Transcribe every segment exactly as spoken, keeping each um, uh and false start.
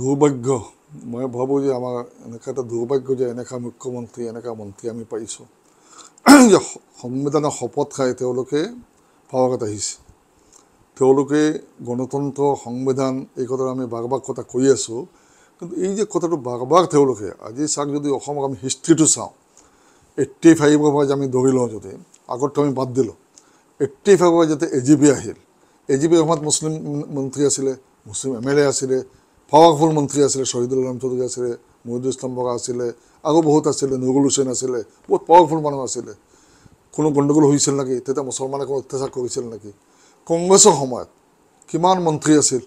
দুৰ্ভাগ্য মই ভাবো যে আমাৰ এনেকাটা দুৰ্ভাগ্য যে এনেকা মুখ্যমন্ত্ৰী এনেকা মন্ত্ৰী আমি পাইছো যে সংবিধানৰ শপত খাই তেওঁলোকে পাৱাগত আহিছে তেওঁলোকে গণতন্ত্ৰ সংবিধান এই কথা আমি বাৰবাৰ কথা কৈ আছো কিন্তু এই যে কথাটো বাৰবাৰ তেওঁলোকে আজি সাক যদি অসমৰ আমি হিষ্ট্ৰীটো চাওঁ পঁচাশী ৰ পৰা আমি দৰি লওঁ যদি আগত আমি বাদ দিলো পঁচাশী ৰ যেতে এজিবি আহিল এজিবি অহমদ মুসলিম মন্ত্ৰী আছিল মুসলিম এমএলএ আছিল powerful মন্ত্রী আছিল শহীদুল আলম চৌধুরী আছিল মুহিউদ্দিন ইসলাম বগা আছিল আৰু বহুত আছিল নূরুল হোসেন আছিল বহুত পাওয়ারফুল মানুহ আছিল কোনো গণ্ডগোল হৈছিল নাকি তেতা মুছলমানে কোনো অত্যাচাৰ কৰিছিল নাকি কংগ্ৰেছৰ সময়ত কিমান মন্ত্রী আছিল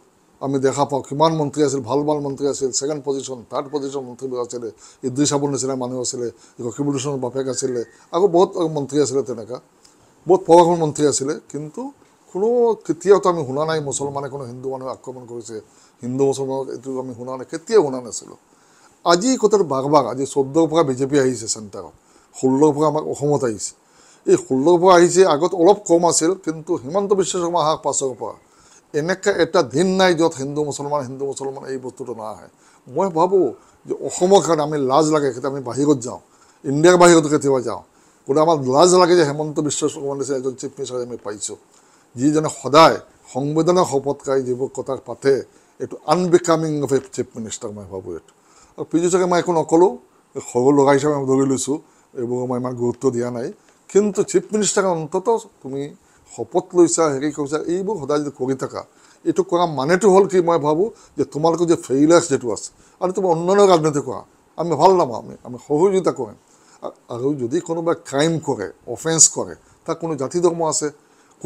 আমি দেখা পাও কিমান মন্ত্রী আছিল ভাল ভাল মন্ত্রী আছিল সেকেন্ড পজিশন থার্ড পজিশন মন্ত্রী আছিল ইদ্রিস আবুল নিচিনা মানুহ আছিল রকিবুল হোসেনৰ বাপেক আছিল আৰু বহুত মন্ত্রী আছিল তেনেকা বহুত পাওয়ারফুল মন্ত্রী আছিল কিন্তু কোনো কেতিয়াও আমি শুনা নাই মুছলমানে কোনো হিন্দু মানুহ আক্ৰমণ কৰিছে হিন্দু মুসলমান এটু আমি শুনা না কেতিয়া শুনা নাছিল আজি কথাৰ বাগবাগ আজি চৌধ্য পৰা বিজেপি আহিছে চেণ্টাৰত ষোল্ল পৰা আমাক অসমত আহিছে এই ষোল্ল পৰা আহিছে আগত অলপ কম আছিল কিন্তু হিমন্ত বিশ্ব শৰ্মা হাক পাছৰ পৰা এনেকা এটা দিন নাই যত হিন্দু মুসলমান হিন্দু মুসলমান এই বস্তুটো না হয় মই ভাবো যে অসমৰ কাৰণে আমি লাজ লাগে কেতিয়া আমি বাহিৰত যাওঁ ইণ্ডিয়াৰ বাহিৰত কেতিয়া যাওঁ কোনে আমাৰ লাজ লাগে যে হিমন্ত বিশ্ব শৰ্মা নিচিনা এজন চিফ মিনিষ্টাৰ আমি পাইছো যিজনে সদায় সংবিধানৰ শপত খাই যিবোৰ কথা পাতে It unbecoming of a chief minister, my favorite. A Pijusa Maconocolo, a Holo Raisha of Dorilusu, a woman go to the Anai, came to chief minister on Totos to me, Hopotluisa, Ricosa, Ibu, Hodaj Kuritaka. It took a money to hold my babu, the Tomarco, the failures that was. I don't know Radnetica. I'm a Halama, I'm a Horujitacoin. Arujudikonoba crime corre, offense corre, Tacuno Jatido Mase.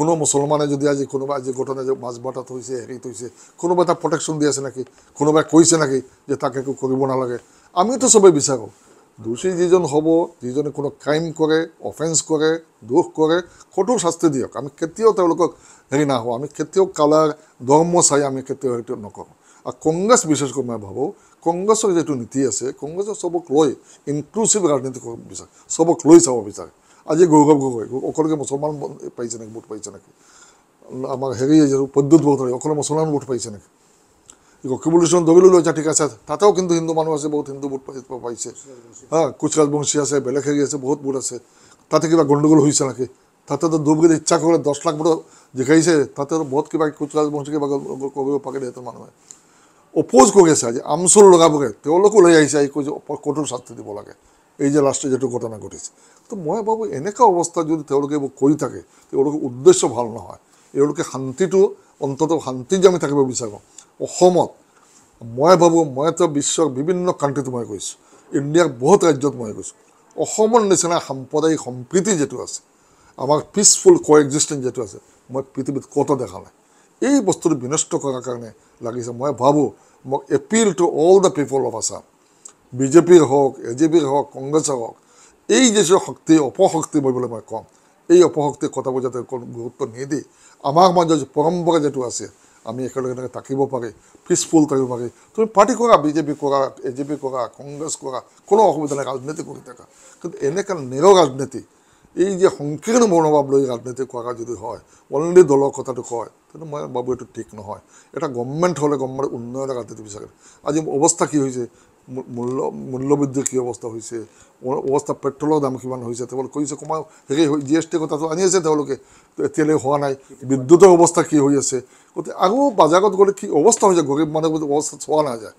কোনো মুসলমানে যদি আজি কোনোবা আজি ঘটনা যে মাছ বাটা থৈছে হেৰি থৈছে কোনোবা তা প্ৰটেকচন দি আছে নাকি কোনোবা কৈছে নাকি যে তাকে কি কৰিব না লাগে আমি তো সবে বিচাৰো দোষী যিজন হ'ব যিজন কোনো ক্ৰাইম কৰে অফেন্স কৰে দোষ কৰে কঠোৰ শাস্তি দিয়ক আমি কেতিয়াও তেওঁলোকক হেৰি না হওঁ আমি কেতিয়াও কালাৰ ধৰ্ম চাই আমি কেতিয়াও হেৰি নকৰোঁ আৰু কংগ্ৰেছ বিশেষ কৰি মই ভাবো কংগ্ৰেছৰ যেটো নীতি আছে কংগ্ৰেছৰ সবক লৈ ইনক্লুসিভ ৰাজনীতি কৰিব বিচাৰে সবক লৈ চাব বিচাৰে আজি গৌৰৱ গগৈ অকলকে মুছলমান পাইছে নাকি ভোট পাইছে নাকি আমাৰ হেৰি পদ্ধত ভোট অকল মুছলমান ভোট পাইছে নাকি ৰকিবুল হোসেন দবিলুল আছে ঠিক আছে তাতেও কিন্তু হিন্দু মানুহ আছে বহুত হিন্দু ভোট পাইছে হা কোচৰাজ বংশী আছে বেলেগ হেৰি আছে বহুত ভোট আছে তাতে কিবা গণ্ডগোল হৈছে নাকি তাতে তো দুবগিৰ ইচ্ছা কৰে দহ লাখ ভোট জিকাইছে তাতে বহুত কিবা কোচৰাজ বংশী কিবা কৰিব পাকে দেতৰ মানুহে অপ'জ কৰি আছে আজি আমচল লগাবগে তেওঁলোকো লৈ আহিছে এই কঠোৰ শাস্তি দিব লাগে এই যে লাষ্টে যেটো ঘটনা ঘটিছে তো মই ভাবো এনেকা অৱস্থা যদি তেওঁলোকে কৰি থাকে তেওঁলোকৰ উদ্দেশ্য ভাল নহয় তেওঁলোকে শান্তিটো অন্তত শান্তি জামি থাকিব বিচাৰো অসমত মই ভাবো মই তো বিশ্বৰ বিভিন্ন কাণ্ট্ৰিত মই কৈছো ইণ্ডিয়াৰ বহুত ৰাজ্যত মই কৈছো অসমৰ নিচিনা সাম্প্ৰদায়িক সম্প্ৰীতি যেটো আছে আমাৰ পিচফুল কোএক্সিষ্টেন্স যেটো আছে মই পৃথিৱীত কত দেখা নাই এই বস্তুটো বিনষ্ট কৰাৰ কাৰণে লাগিছে মই ভাবো মই appeal to all the people of Assam বিজেপিৰ হওক এজেপিৰ হওক কংগ্ৰেছৰ হওক এই যে শক্তি অপশক্তি বলবলে মই কম এই অপশক্তিৰ কথা বুজাতে গুৰুত্ব নিদি আমাৰ মাজত পৰম্পৰা যেটো আছে আমি একেলগে থাকিব পাৰি পিচফুল থাকিব পাৰি তুমি পাৰ্টি কৰা বিজেপি কৰা এজেপি কৰা কংগ্ৰেছ কৰা কোনো অসুবিধা নাই ৰাজনীতি কৰি থাকা কিন্তু এনেকা নিৰ ৰাজনীতি এই যে সংকীৰ্ণ মনোভাৱ লৈ ৰাজনীতি কৰা যদি হয় অলৰেডি দলৰ কথাটো কয় তেনে মই ভাবো এইটো ঠিক নহয় এটা গভৰ্ণমেণ্ট হ'লে গভৰ্ণমেণ্ট উন্নয়নৰ ৰাজনীতি বিচাৰে আজি অৱস্থা কি হৈছে মূল্য মূল্যবৃদ্ধি কি অৱস্থা হৈছে অৱস্থা পেট্ৰলৰ দাম কিমান হৈছে তেৱল কৈছে কমা হেৰি জি এছ টি কথাটো আনি আছে তেওঁলোকে এতিয়ালৈ হোৱা নাই বিদ্যুতৰ অৱস্থা কি হৈ আছে গতিকে আৰু বাজাৰত গ'লে কি অৱস্থা হৈছে গৰীব মানুহৰ অৱস্থা চোৱা নাযায়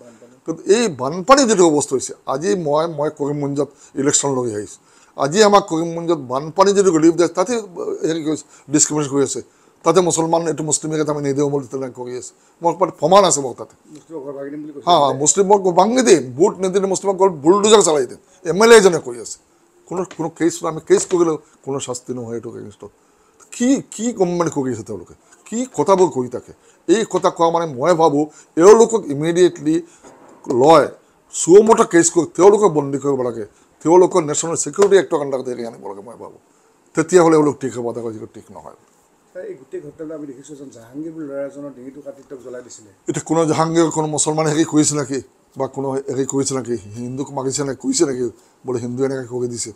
কিন্তু এই বানপানী যিটো অৱস্থা হৈছে আজি মই মই কৰিমগঞ্জত ইলেকশ্যন লৈ আহিছোঁ আজি আমাক কৰিমগঞ্জত বানপানী যিটো গৰীব দেশ তাতে হেৰি কৈছে ডিছক্ৰিমিনেট কৰি আছে তাতে মুছলমান এইটো মুছলিমকে আমি নিদিওঁ বুলি তেনেকৈ কৰি আছে মোৰ প্ৰমাণ আছে মোৰ তাতে হা মুছলিমক ভাঙি দিম ভোট নিদিলে মুছলিমক বুলডোজাৰ চলাই দিম এম এল এজনে কৰি আছে কোনো কোনো কেছ আমি কেছ কৰিলেও কোনো শাস্তি নহয় এইটো এগেইনষ্টত কি কি গভৰ্ণমেণ্ট কৰি আছে তেওঁলোকে কি কথাবোৰ কৰি থাকে এই কথা কোৱা মানে মই ভাবোঁ এওঁলোকক ইমিডিয়েটলি লয় চুমটা কেছ কৰি তেওঁলোকক বন্দী কৰিব লাগে তেওঁলোকৰ নেশ্যনেল ছিকিউৰিটি এক্টৰ আণ্ডাৰত এৰি আনিব লাগে মই ভাবোঁ তেতিয়াহ'লে এওঁলোক ঠিক হ'ব কথা কৈছিলোঁ ঠিক নহয় এই গুটি ঘটনা আমি দেখিছো যে জাহাঙ্গীৰ লৰাজনৰ ডিঙিটো কাটি তক জ্বলাই দিছিলে এটা কোন জাহাঙ্গীৰ কোন মুছলমান হেৰি কৈছে নাকি বা কোন হেৰি কৈছে নাকি হিন্দুক মাগিছে নাকি কৈছে নাকি বলে হিন্দু এনেকৈ কৰি দিছে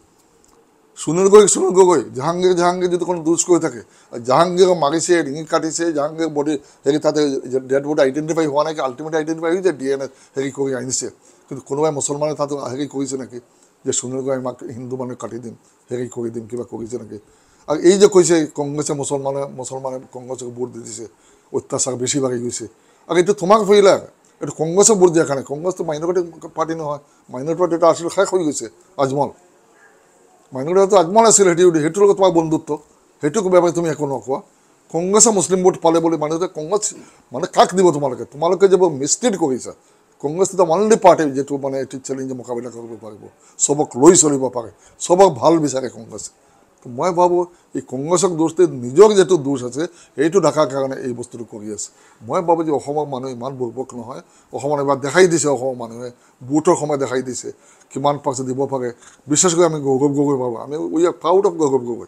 সুনীল গগৈ সুনীল গগৈ জাহাঙ্গীর জাহাঙ্গীর যদি কোনো দুষ করে থাকে জাহাঙ্গীর মারিছে রিঙে কাটিছে জাহাঙ্গীর বডি হেরি তাতে ডেড বডি আইডেন্টিফাই হওয়া নাকি আলটিমেট আইডেন্টিফাই হয়েছে ডিএনএ হেরি করে আনিছে কিন্তু কোনোভাবে মুসলমানের তাতে হেরি করেছে নাকি যে সুনীল গগৈ আমাকে হিন্দু মানে কাটিয়ে দিন হেরি করে দিন কিংবা করেছে নাকি আর এই যে কইছে কংগ্রেসে মুসলমানে মুসলমানে কংগ্রেসকে ভোট দিতেছে অত্যাচার বেশিরভাগই হয়েছে আর এটা তোমাকে ফেলা এটা কংগ্রেসে ভোট দেওয়া কারণে কংগ্রেস তো মাইনরিটি পার্টি নহয় মাইনরিটি পার্টি এটা আসলে শেষ হয়ে গেছে আজমল মাইনরিটি আগমন আসলে সেইটোৰ লগত তোমাৰ বন্ধুত্ব সেইটোক ব্যাপারে তুমি একো নকোৱা কংগ্রেসে মুসলিম ভোট পালে বলে মানুষে কংগ্রেস মানে কাক দিব তোমালোকে তোমালোকে যাব মিসলিড কৰিছা কংগ্রেস তো অনলি পাৰ্টি যেটো মানে এইটো চ্যালেঞ্জৰ মোকাবিলা কৰিব পাৰিব সবক লৈ চলিব পাৰে সবক ভাল বিচাৰে কংগ্রেস তো মই ভাবো এই কংগ্রেসক দোষতে নিজক যেটো দোষ আছে এইটো ঢাকাৰ কাৰণে এই বস্তুটো কৰি আছে মই ভাবো যে অসমৰ মানুহ ইমান বুৰ্বক নহয় অসমৰ এবাৰ দেখাই দিছে অসমৰ মানুহে ভোটৰ সময় দেখাই দিছে কিমান পাৰ্চেণ্ট দিব পাৰে বিশেষ কৰি আমি গৌৰৱ গগৈ পাব আমি we are proud of Gaurav Gogoi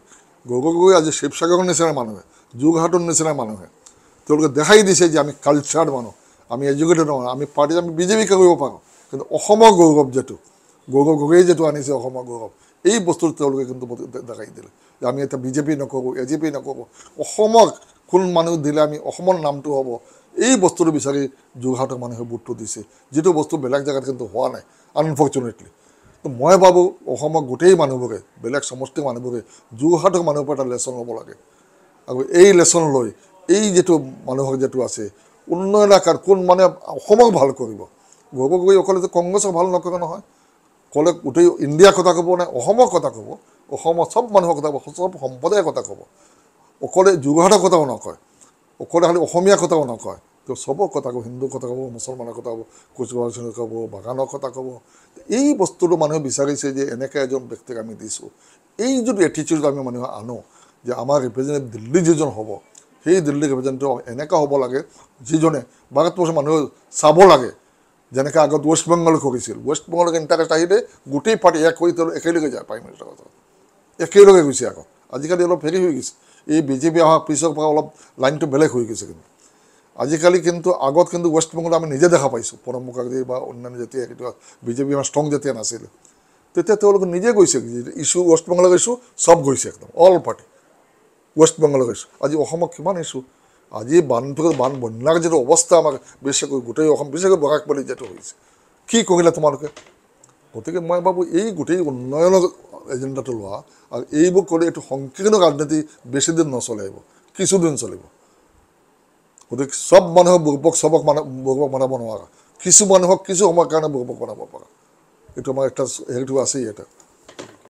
Gaurav Gogoi আজি শিৱসাগৰৰ নিচিনা মানুহে যোৰহাটৰ নিচিনা মানুহে তেওঁলোকে দেখাই দিছে যে আমি কালচাৰ মানুহ আমি এডুকেটেড মানুহ আমি পাৰ্টি আমি বিজেপি কৰিব পাৰোঁ কিন্তু অসমৰ গৌৰৱ যেটো গৌৰৱ গগৈ যেটো আনিছে অসমৰ গৌৰৱ এই বস্তুটো তেওঁলোকে কিন্তু দেখাই দিলে যে আমি এটা বিজেপি নকৰোঁ এ জে পি নকৰোঁ অসমক কোন মানুহ দিলে আমি অসমৰ নামটো হ'ব এই বস্তুটো বিচাৰি যোৰহাটৰ মানুহে ভোটটো দিছে যিটো বস্তু বেলেগ জেগাত কিন্তু হোৱা নাই আনফৰ্চুনেটলি তো মই ভাবো অসমৰ গোটেই মানুহবোৰে বেলেগ সমষ্টিৰ মানুহবোৰে যোৰহাটৰ মানুহৰ পৰা এটা লেচন ল'ব লাগে আৰু এই লেচন লৈ এই যিটো মানুহৰ যিটো আছে উন্নয়ন আকাৰ কোন মানে অসমক ভাল কৰিব গৌৰৱ গগৈ অকলে যে কংগ্ৰেছক ভাল নকৰে নহয় কলে গোটেই ইণ্ডিয়াৰ কথা ক'ব নাই অসমৰ কথা ক'ব অসমৰ চব মানুহৰ কথা ক'ব চব সম্প্ৰদায়ৰ কথা ক'ব অকলে যোৰহাটৰ কথাও নকয় অকলে খালি অসমীয়া কথাও নকয় তো চবৰ কথা ক'ব হিন্দুৰ কথা ক'ব মুছলমানৰ কথা ক'ব কোচবাৰ ক'ব বাগানৰ কথা ক'ব এই বস্তুটো মানুহে বিচাৰিছে যে এনেকৈ এজন ব্যক্তিক আমি দিছোঁ এই যিটো এটিটিউড আমি মানুহে আনো যে আমাৰ ৰিপ্ৰেজেণ্টেটিভ দিল্লী যিজন হ'ব সেই দিল্লী ৰিপ্ৰেজেণ্টেটিভ এনেকুৱা হ'ব লাগে যিজনে ভাৰতবৰ্ষৰ মানুহে চাব লাগে যেনেকৈ আগত ৱেষ্ট বেংগল কৰিছিল ৱেষ্ট বেংগলক ইণ্টাৰেষ্ট আহিলে গোটেই পাৰ্টি এক কৰি তেওঁলোক একেলগে যায় প্ৰাইম মিনিষ্টাৰ কথা একেলগে গৈছে আকৌ আজিকালি অলপ হেৰি হৈ গৈছে এই বিজেপি অহাৰ পিছৰ পৰা অলপ লাইনটো বেলেগ হৈ গৈছে কিন্তু আজিকালি কিন্তু আগত কিন্তু ৱেষ্ট বেংগলত আমি নিজে দেখা পাইছোঁ প্ৰণৱ মুখাৰ্জী বা অন্যান্য জাতীয় সেইটো বিজেপি আমাৰ ষ্ট্ৰং জাতীয় নাছিলে তেতিয়া তেওঁলোক নিজে গৈছে ইছ্যু ৱেষ্ট বেংগলত ইছ্যু চব গৈছে একদম অল পাৰ্টি ৱেষ্ট বেংগলত ইছ্যু আজি অসমক কিমান ইছ্যু আজি বানটো বান বন্যাৰ যিটো অৱস্থা আমাৰ বিশেষকৈ গোটেই অসম বিশেষকৈ বগাকপালি যিটো হৈছে কি কৰিলে তোমালোকে গতিকে মই ভাবোঁ এই গোটেই উন্নয়নৰ এজেণ্ডাটো লোৱা আৰু এইবোৰ কৰি এইটো সংকীৰ্ণ ৰাজনীতি বেছিদিন নচলিব কিছুদিন চলিব গতিকে চব মানুহক বুৰ্বক চবক মানে বুৰ্বক বনাব নোৱাৰা কিছু মানুহক কিছু সময়ৰ কাৰণে বুৰ্বক বনাব পাৰা এইটো আমাৰ এটা হেৰিটো আছেই এটা